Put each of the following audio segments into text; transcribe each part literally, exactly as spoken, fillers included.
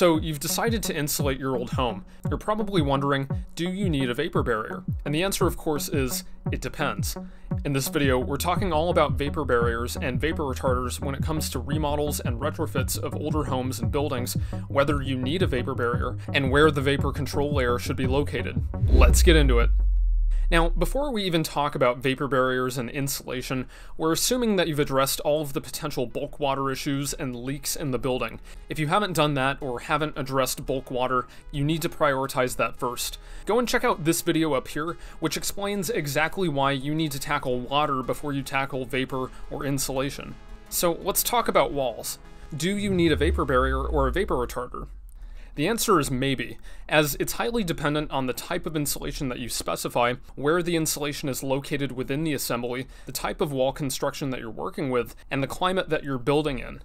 So you've decided to insulate your old home. You're probably wondering, do you need a vapor barrier? And the answer, of course, is it depends. In this video, we're talking all about vapor barriers and vapor retarders when it comes to remodels and retrofits of older homes and buildings, whether you need a vapor barrier, and where the vapor control layer should be located. Let's get into it. Now, before we even talk about vapor barriers and insulation, we're assuming that you've addressed all of the potential bulk water issues and leaks in the building. If you haven't done that or haven't addressed bulk water, you need to prioritize that first. Go and check out this video up here, which explains exactly why you need to tackle water before you tackle vapor or insulation. So let's talk about walls. Do you need a vapor barrier or a vapor retarder? The answer is maybe, as it's highly dependent on the type of insulation that you specify, where the insulation is located within the assembly, the type of wall construction that you're working with, and the climate that you're building in.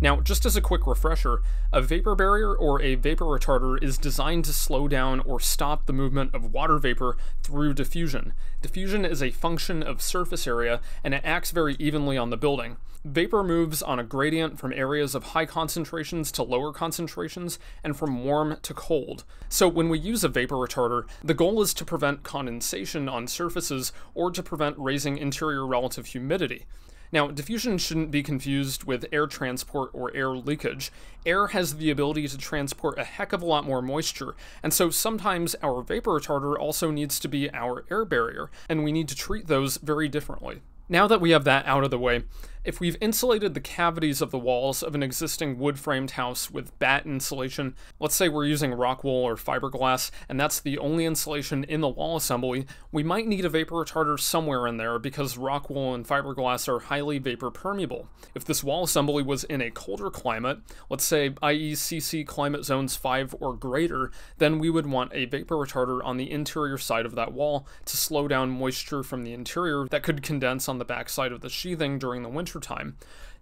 Now, just as a quick refresher, a vapor barrier or a vapor retarder is designed to slow down or stop the movement of water vapor through diffusion. Diffusion is a function of surface area, and it acts very evenly on the building. Vapor moves on a gradient from areas of high concentrations to lower concentrations, and from warm to cold. So when we use a vapor retarder, the goal is to prevent condensation on surfaces or to prevent raising interior relative humidity. Now, diffusion shouldn't be confused with air transport or air leakage. Air has the ability to transport a heck of a lot more moisture, and so sometimes our vapor retarder also needs to be our air barrier, and we need to treat those very differently. Now that we have that out of the way, if we've insulated the cavities of the walls of an existing wood-framed house with bat insulation, let's say we're using Rockwool or fiberglass, and that's the only insulation in the wall assembly, we might need a vapor retarder somewhere in there because Rockwool and fiberglass are highly vapor permeable. If this wall assembly was in a colder climate, let's say I E C C climate zones five or greater, then we would want a vapor retarder on the interior side of that wall to slow down moisture from the interior that could condense on the backside of the sheathing during the winter time.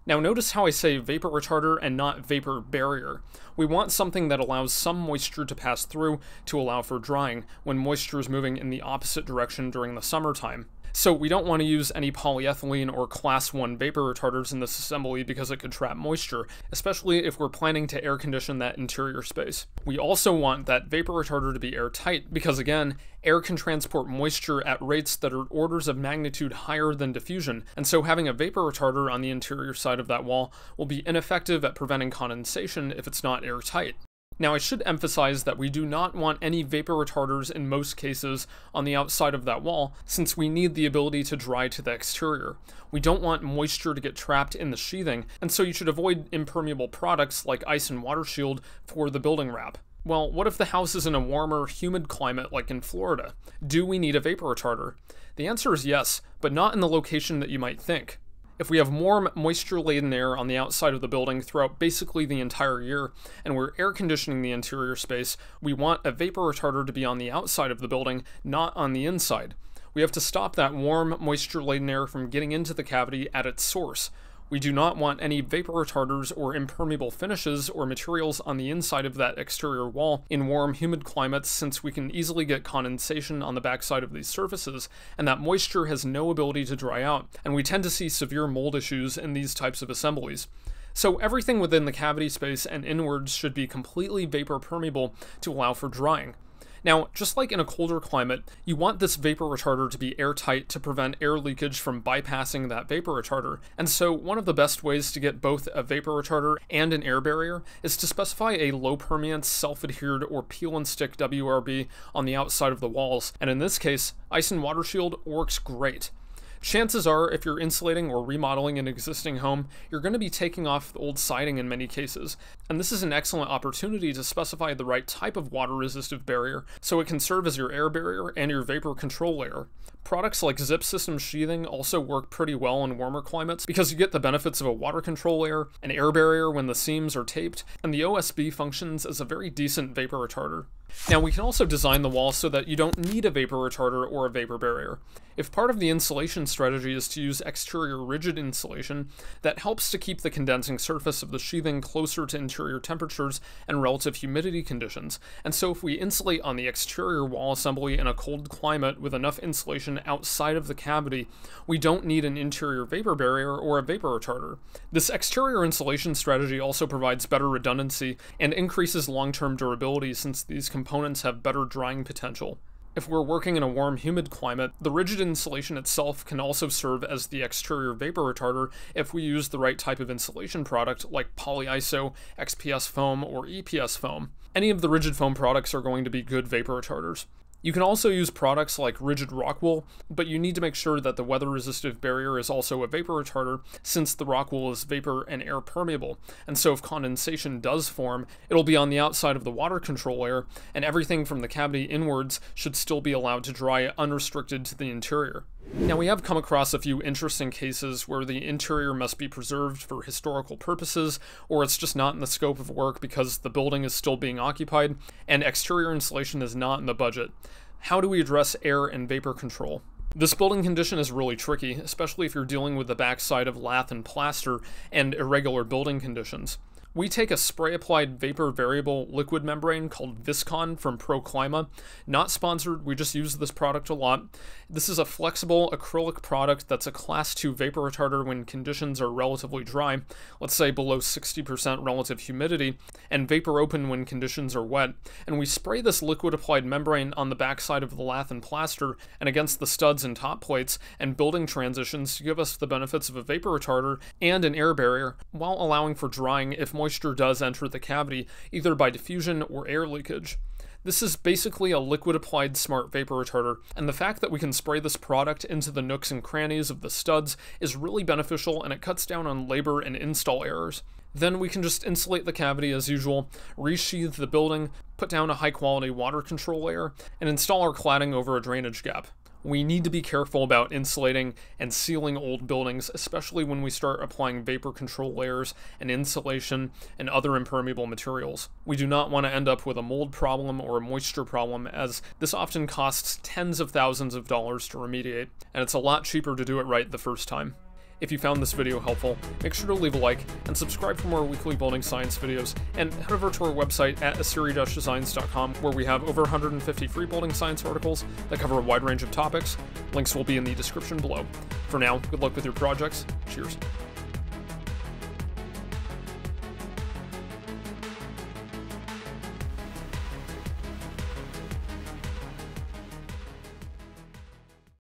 Now notice how I say vapor retarder and not vapor barrier. We want something that allows some moisture to pass through to allow for drying when moisture is moving in the opposite direction during the summertime. So we don't want to use any polyethylene or class one vapor retarders in this assembly because it could trap moisture, especially if we're planning to air condition that interior space. We also want that vapor retarder to be airtight because, again, air can transport moisture at rates that are orders of magnitude higher than diffusion, and so having a vapor retarder on the interior side of that wall will be ineffective at preventing condensation if it's not airtight. Now, I should emphasize that we do not want any vapor retarders in most cases on the outside of that wall, since we need the ability to dry to the exterior. We don't want moisture to get trapped in the sheathing, and so you should avoid impermeable products like ice and water shield for the building wrap. Well, what if the house is in a warmer, humid climate like in Florida? Do we need a vapor retarder? The answer is yes, but not in the location that you might think. If we have warm, moisture-laden air on the outside of the building throughout basically the entire year, and we're air conditioning the interior space, we want a vapor retarder to be on the outside of the building, not on the inside. We have to stop that warm, moisture-laden air from getting into the cavity at its source. We do not want any vapor retarders or impermeable finishes or materials on the inside of that exterior wall in warm, humid climates, since we can easily get condensation on the backside of these surfaces, and that moisture has no ability to dry out, and we tend to see severe mold issues in these types of assemblies. So everything within the cavity space and inwards should be completely vapor permeable to allow for drying. Now, just like in a colder climate, you want this vapor retarder to be airtight to prevent air leakage from bypassing that vapor retarder. And so one of the best ways to get both a vapor retarder and an air barrier is to specify a low permeance self-adhered or peel and stick W R B on the outside of the walls. And in this case, ice and water shield works great. Chances are, if you're insulating or remodeling an existing home, you're going to be taking off the old siding in many cases, and this is an excellent opportunity to specify the right type of water-resistive barrier so it can serve as your air barrier and your vapor control layer. Products like Zip System Sheathing also work pretty well in warmer climates because you get the benefits of a water control layer, an air barrier when the seams are taped, and the O S B functions as a very decent vapor retarder. Now, we can also design the wall so that you don't need a vapor retarder or a vapor barrier. If part of the insulation strategy is to use exterior rigid insulation, that helps to keep the condensing surface of the sheathing closer to interior temperatures and relative humidity conditions, and so if we insulate on the exterior wall assembly in a cold climate with enough insulation outside of the cavity, we don't need an interior vapor barrier or a vapor retarder. This exterior insulation strategy also provides better redundancy and increases long-term durability since these components have better drying potential. If we're working in a warm, humid climate, the rigid insulation itself can also serve as the exterior vapor retarder if we use the right type of insulation product like polyiso, X P S foam, or E P S foam. Any of the rigid foam products are going to be good vapor retarders. You can also use products like rigid Rockwool, but you need to make sure that the weather-resistive barrier is also a vapor retarder since the Rockwool is vapor and air permeable, and so if condensation does form, it'll be on the outside of the water control air, and everything from the cavity inwards should still be allowed to dry unrestricted to the interior. Now, we have come across a few interesting cases where the interior must be preserved for historical purposes, or it's just not in the scope of work because the building is still being occupied, and exterior insulation is not in the budget. How do we address air and vapor control? This building condition is really tricky, especially if you're dealing with the backside of lath and plaster and irregular building conditions. We take a spray-applied vapor variable liquid membrane called Viscon from ProClima. Not sponsored, we just use this product a lot. This is a flexible acrylic product that's a class two vapor retarder when conditions are relatively dry, let's say below sixty percent relative humidity, and vapor open when conditions are wet. And we spray this liquid-applied membrane on the backside of the lath and plaster and against the studs and top plates and building transitions to give us the benefits of a vapor retarder and an air barrier, while allowing for drying if more moisture does enter the cavity, either by diffusion or air leakage. This is basically a liquid-applied smart vapor retarder, and the fact that we can spray this product into the nooks and crannies of the studs is really beneficial, and it cuts down on labor and install errors. Then we can just insulate the cavity as usual, resheathe the building, put down a high-quality water control layer, and install our cladding over a drainage gap. We need to be careful about insulating and sealing old buildings, especially when we start applying vapor control layers and insulation and other impermeable materials. We do not want to end up with a mold problem or a moisture problem, as this often costs tens of thousands of dollars to remediate, and it's a lot cheaper to do it right the first time. If you found this video helpful, make sure to leave a like and subscribe for more weekly building science videos, and head over to our website at asiri dash designs dot com, where we have over one hundred fifty free building science articles that cover a wide range of topics. Links will be in the description below. For now, good luck with your projects. Cheers.